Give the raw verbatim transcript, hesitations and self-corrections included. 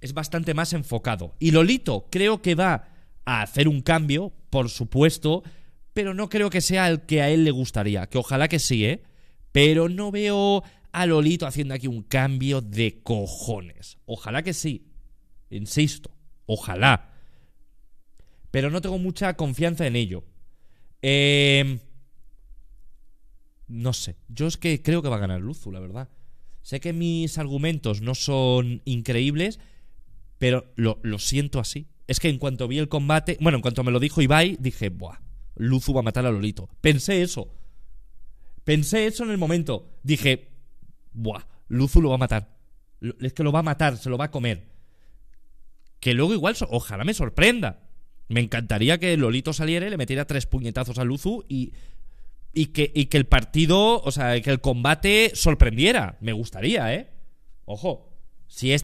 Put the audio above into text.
es bastante más enfocado. Y Lolito creo que va a hacer un cambio, por supuesto, pero no creo que sea el que a él le gustaría, que ojalá que sí, ¿eh? Pero no veo a Lolito haciendo aquí un cambio de cojones. Ojalá que sí, insisto, ojalá. Pero no tengo mucha confianza en ello. Eh, no sé, yo es que creo que va a ganar Luzu, la verdad. Sé que mis argumentos no son increíbles, pero lo, lo siento así. Es que en cuanto vi el combate, bueno, en cuanto me lo dijo Ibai, dije, buah, Luzu va a matar a Lolito. Pensé eso. Pensé eso en el momento. Dije, buah, Luzu lo va a matar. Es que lo va a matar, se lo va a comer. Que luego igual, ojalá me sorprenda. Me encantaría que Lolito saliera y le metiera tres puñetazos a Luzu y, y, que, y que el partido, o sea, que el combate sorprendiera. Me gustaría, ¿eh? Ojo, si es